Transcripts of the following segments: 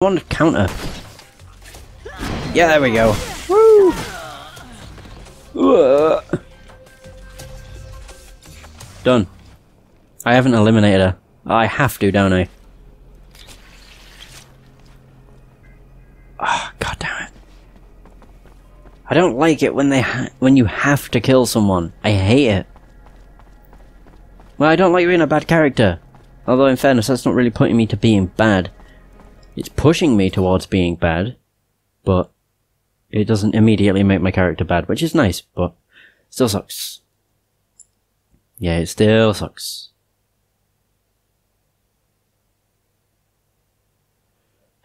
One counter. Yeah, there we go. Woo! Done. I haven't eliminated her. I have to, don't I? Oh, God damn it. I don't like it when you have to kill someone. I hate it. Well, I don't like being a bad character. Although, in fairness, that's not really putting me to being bad. It's pushing me towards being bad, but it doesn't immediately make my character bad, which is nice, but still sucks. Yeah, it still sucks.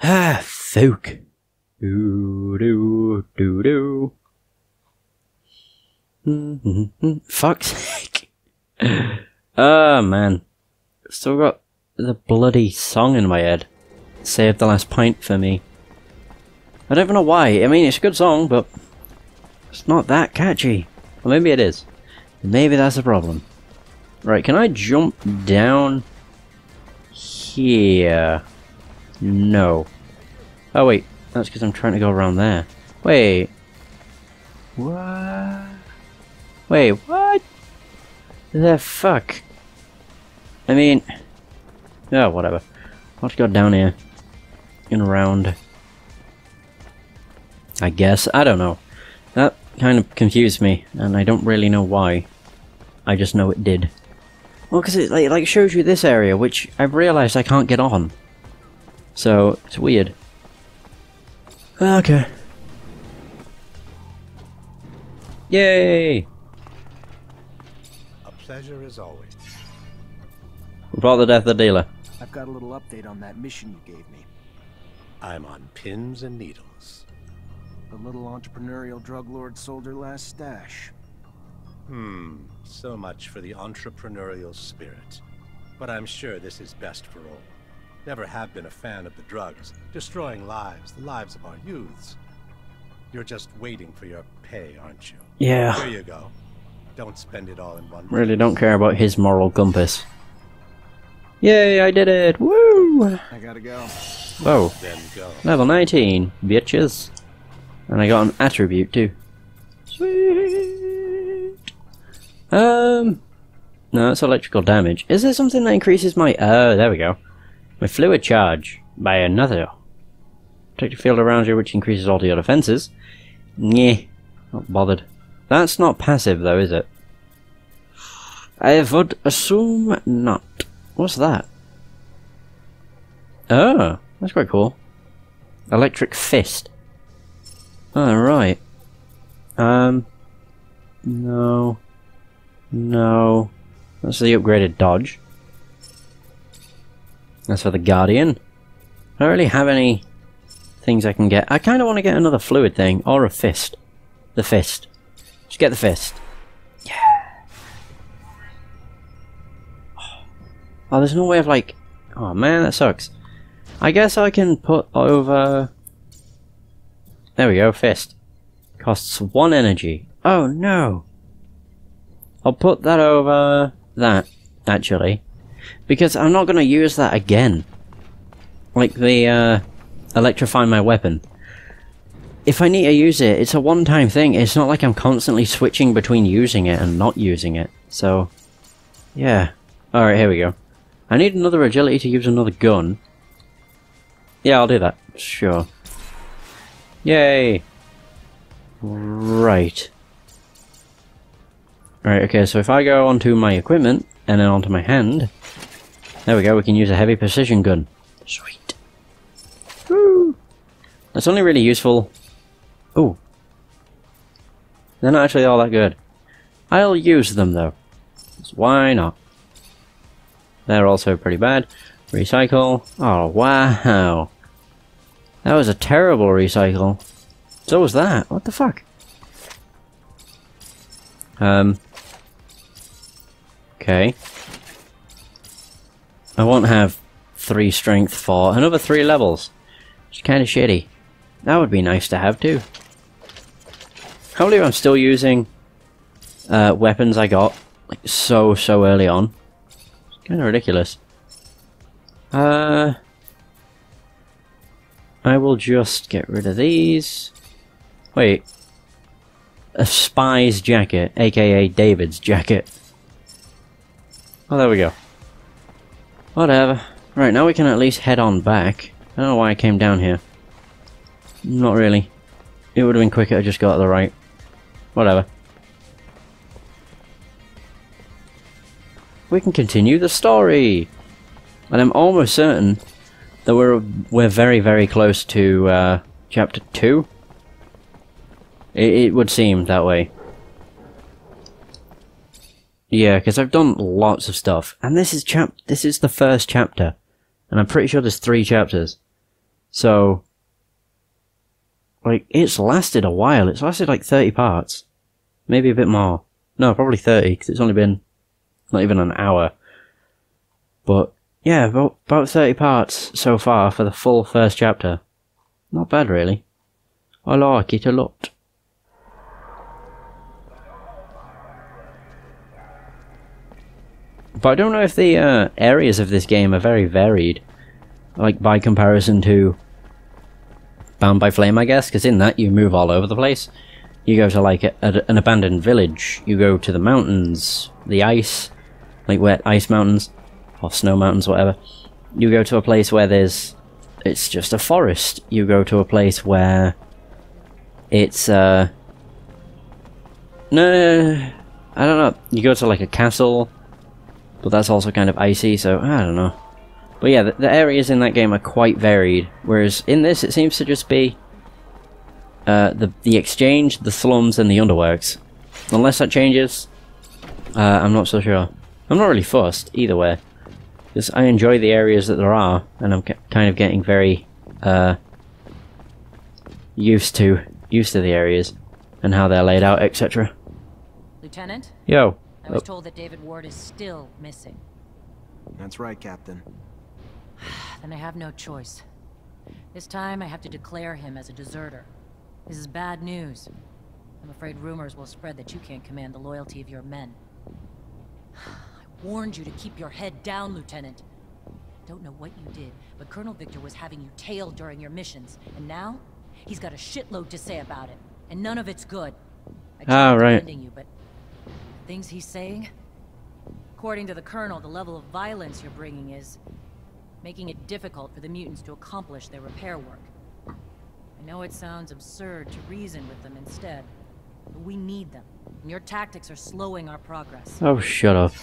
Ah, folk. Fuck's sake. Oh, man. Still got the bloody song in my head. Save the Last Pint for me. I don't even know why. I mean, it's a good song, but it's not that catchy. Or maybe it is. Maybe that's the problem. Right, can I jump down here? No. Oh, wait. That's because I'm trying to go around there. Wait. What? Wait, what? The fuck? I mean... oh, whatever. Let's go down here. And around. I guess. I don't know. That kind of confused me, and I don't really know why. I just know it did. Well, because it like shows you this area, which I've realized I can't get on. So, it's weird. Okay. Yay! A pleasure as always. Report the death of the dealer. I've got a little update on that mission you gave me. I'm on pins and needles. The little entrepreneurial drug lord sold her last stash. So much for the entrepreneurial spirit. But I'm sure this is best for all. Never have been a fan of the drugs, destroying lives, the lives of our youths. You're just waiting for your pay, aren't you? Yeah. There you go. Don't spend it all in one place. Really don't care about his moral compass. Yay, I did it! Woo! I gotta go. Oh. Then go. Level 19, bitches. And I got an attribute too. Sweet! No, it's electrical damage. Is there something that increases my... oh, there we go. My fluid charge by another. Protect the field around you, which increases all your defenses. Nyeh, not bothered. That's not passive though, is it? I would assume not. What's that? Oh, that's quite cool. Electric fist. Alright. No. No. That's the upgraded dodge. That's for the Guardian. I don't really have any things I can get. I kind of want to get another fluid thing, or a fist. The fist. Just get the fist. Yeah. Oh, there's no way of like... oh man, that sucks. I guess I can put over... there we go, fist. Costs 1 energy. Oh no! I'll put that over that, actually. Because I'm not going to use that again. Like the, electrify my weapon. If I need to use it, it's a one-time thing. It's not like I'm constantly switching between using it and not using it. So, yeah. Alright, here we go. I need another agility to use another gun. Yeah, I'll do that. Sure. Yay! Right. Alright, okay, so if I go onto my equipment... and then onto my hand. There we go, we can use a heavy precision gun. Sweet. Woo! That's only really useful... ooh. They're not actually all that good. I'll use them though. So why not? They're also pretty bad. Recycle. Oh wow. That was a terrible recycle. So was that. What the fuck? Okay. I won't have 3 strength for another 3 levels. It's kind of shitty. That would be nice to have too. I can't believe I'm still using weapons I got like so early on. It's kind of ridiculous. I will just get rid of these. Wait. A spy's jacket, aka David's jacket. Oh, there we go. Whatever. Right, now we can at least head on back. I don't know why I came down here. Not really. It would have been quicker to just go to the right. Whatever. We can continue the story! And I'm almost certain that we're very, very close to Chapter 2. It would seem that way. Yeah, because I've done lots of stuff. And this is the first chapter. And I'm pretty sure there's 3 chapters. So... like, it's lasted a while. It's lasted like 30 parts. Maybe a bit more. No, probably 30, because it's only been... not even an hour. But, yeah, about 30 parts so far for the full first chapter. Not bad, really. I like it a lot. But I don't know if the areas of this game are very varied. Like, by comparison to... Bound by Flame, I guess, because in that you move all over the place. You go to, like, an abandoned village. You go to the mountains, the ice, like wet ice mountains, or snow mountains, whatever. You go to a place where there's... it's just a forest. You go to a place where... it's, no, I don't know. You go to, like, a castle, but that's also kind of icy, so I don't know. But yeah, the areas in that game are quite varied, whereas in this it seems to just be the exchange, the slums, and the underworks. Unless that changes, I'm not so sure. I'm not really fussed either way, because I enjoy the areas that there are, and I'm kind of getting very used to the areas and how they're laid out, etc. Lieutenant? Yo. I was told that David Ward is still missing. That's right, Captain. Then I have no choice. This time I have to declare him as a deserter. This is bad news. I'm afraid rumors will spread that you can't command the loyalty of your men. I warned you to keep your head down, Lieutenant. I don't know what you did, but Colonel Victor was having you tailed during your missions, and now he's got a shitload to say about it, and none of it's good. I tried defending you, but the things he's saying, according to the Colonel, the level of violence you're bringing is making it difficult for the mutants to accomplish their repair work. I know it sounds absurd to reason with them instead, but we need them, and your tactics are slowing our progress. Oh, shut up.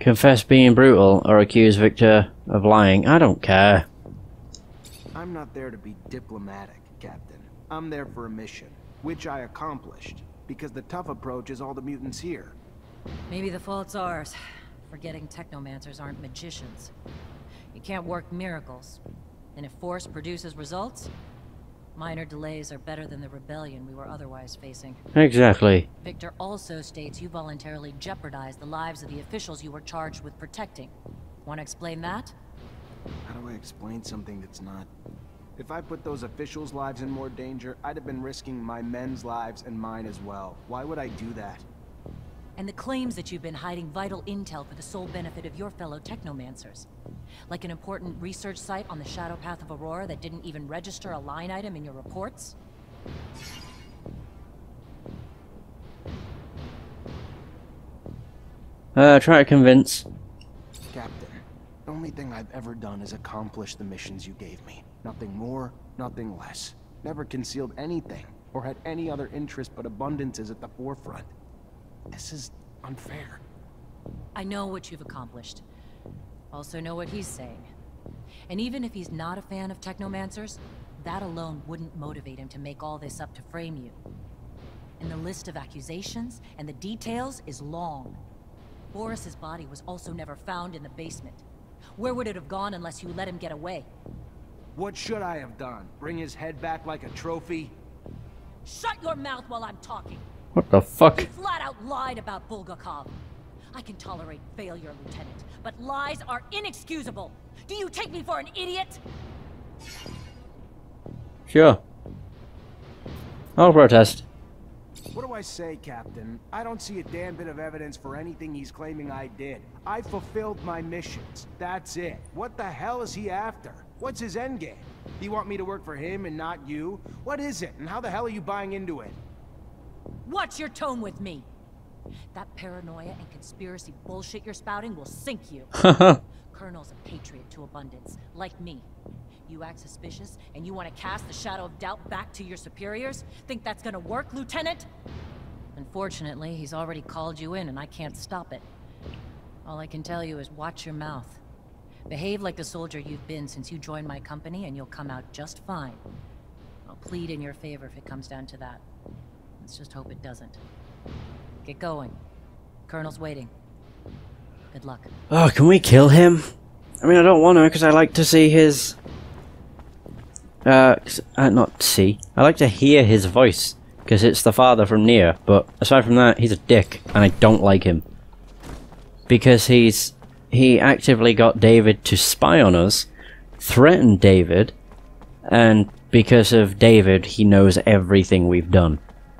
Confess being brutal or accuse Victor of lying. I don't care. I'm not there to be diplomatic, Captain. I'm there for a mission, which I accomplished, because the tough approach is all the mutants here. Maybe the fault's ours, for getting technomancers aren't magicians. You can't work miracles. And if force produces results, minor delays are better than the rebellion we were otherwise facing. Exactly. Victor also states you voluntarily jeopardized the lives of the officials you were charged with protecting. Want to explain that? How do I explain something that's not? If I put those officials' lives in more danger, I'd have been risking my men's lives and mine as well. Why would I do that? And the claims that you've been hiding vital intel for the sole benefit of your fellow technomancers. Like an important research site on the shadow path of Aurora that didn't even register a line item in your reports? Try to convince. Captain, the only thing I've ever done is accomplish the missions you gave me. Nothing more, nothing less. Never concealed anything, or had any other interest but abundances at the forefront. This is unfair. I know what you've accomplished. Also know what he's saying. And even if he's not a fan of technomancers, that alone wouldn't motivate him to make all this up to frame you. And the list of accusations and the details is long. Boris's body was also never found in the basement. Where would it have gone unless you let him get away? What should I have done? Bring his head back like a trophy? Shut your mouth while I'm talking! What the fuck? You flat out lied about Bulgakov. I can tolerate failure, Lieutenant, but lies are inexcusable. Do you take me for an idiot? Sure. I'll protest. What do I say, Captain? I don't see a damn bit of evidence for anything he's claiming I did. I fulfilled my missions. That's it. What the hell is he after? What's his end game? Do you want me to work for him and not you? What is it, and how the hell are you buying into it? Watch your tone with me. That paranoia and conspiracy bullshit you're spouting will sink you. Colonel's a patriot to abundance, like me. You act suspicious, and you want to cast the shadow of doubt back to your superiors? Think that's gonna work, Lieutenant? Unfortunately, he's already called you in, and I can't stop it. All I can tell you is watch your mouth. Behave like the soldier you've been since you joined my company, and you'll come out just fine. I'll plead in your favor if it comes down to that. Let's just hope it doesn't. Get going. Colonel's waiting. Good luck. Oh, can we kill him? I mean, I don't want to, because I like to see his... not see. I like to hear his voice, because it's the father from near, but aside from that, he's a dick, and I don't like him. Because he actively got David to spy on us, threatened David, and because of David, he knows everything we've done.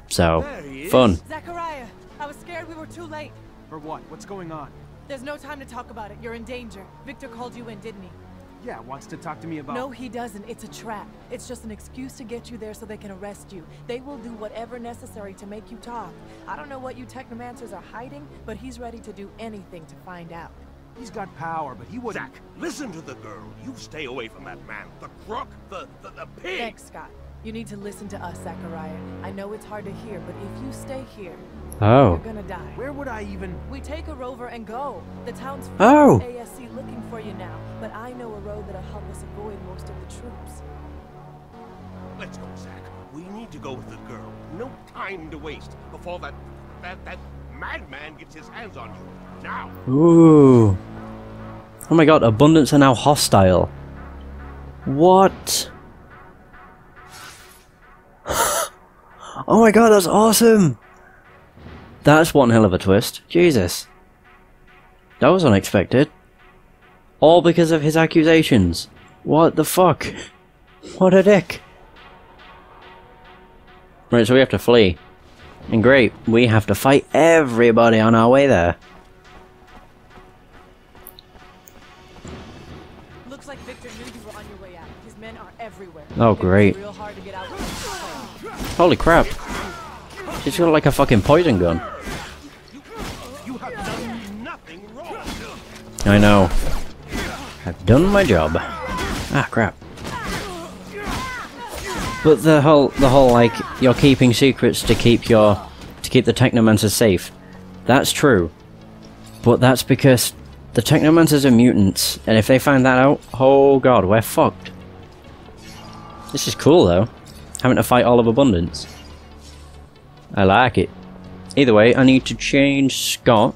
So, fun. Zachariah, I was scared we were too late. For what? What's going on? There's no time to talk about it. You're in danger. Victor called you in, didn't he? Yeah, wants to talk to me about... No, he doesn't. It's a trap. It's just an excuse to get you there so they can arrest you. They will do whatever necessary to make you talk. I don't know what you technomancers are hiding, but he's ready to do anything to find out. He's got power, but he would... Zach, listen to the girl. You stay away from that man. The crook, the pig! Thanks, Scott. You need to listen to us, Zachariah. I know it's hard to hear, but if you stay here... Oh. You're gonna die. Where would I even... We take a rover and go. The town's full of ASC looking for you now, but I know a road that'll help us avoid most of the troops. Let's go, Zach. We need to go with the girl. No time to waste before that madman gets his hands on you. Now. Ooh. Oh my god, abundance are now hostile. What? Oh my god, that's awesome. That's one hell of a twist. Jesus. That was unexpected. All because of his accusations. What the fuck? What a dick. Right, so we have to flee. And great, we have to fight everybody on our way there. Looks like Victor knew you were on your way out. His men are everywhere. Oh great. Holy crap. She's got like a fucking poison gun. You have done nothing wrong. I know. I've done my job. Ah, crap. But the whole like you're keeping secrets to keep the technomancers safe. That's true. But that's because the technomancers are mutants, and if they find that out, oh god, we're fucked. This is cool though. Having to fight all of abundance. I like it. Either way, I need to change Scott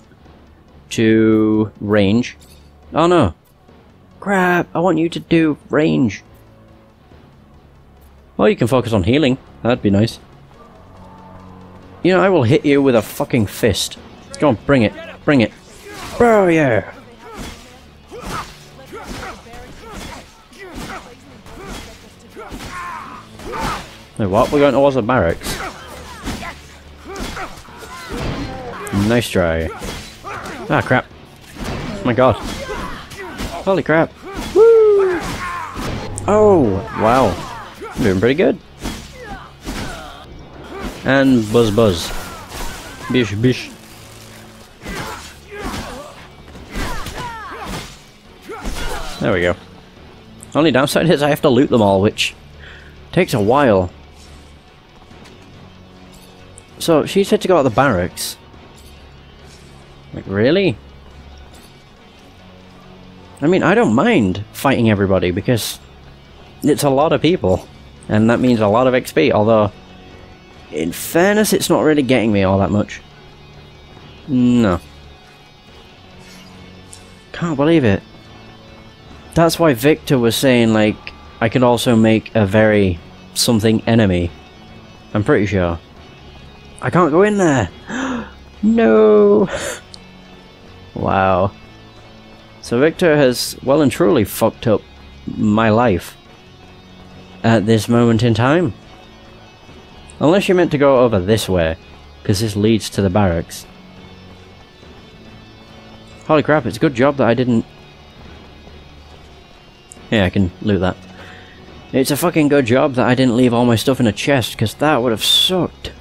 to range. Oh no. Crap, I want you to do range. Well, you can focus on healing. That'd be nice. You know, I will hit you with a fucking fist. Go on, bring it. Bring it. Bro, yeah. Wait, what? We're going towards the barracks. Nice try. Ah, crap. Oh my god. Holy crap. Woo! Oh, wow. I'm doing pretty good. And buzz buzz. Bish bish. There we go. Only downside is I have to loot them all, which takes a while. So, she said to go out the barracks. Like, really? I mean, I don't mind fighting everybody, because it's a lot of people, and that means a lot of XP, although, in fairness, it's not really getting me all that much. No. Can't believe it. That's why Victor was saying, like, I could also make a very something enemy. I'm pretty sure. I can't go in there! No! Wow. So Victor has well and truly fucked up my life at this moment in time. Unless you meant to go over this way, because this leads to the barracks. Holy crap, it's a good job that I didn't... Yeah, I can loot that. It's a fucking good job that I didn't leave all my stuff in a chest, because that would have sucked.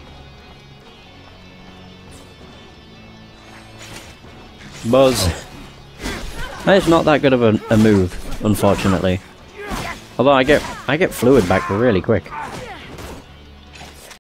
Buzz. It's not that good of a move, unfortunately. Although I get fluid back really quick.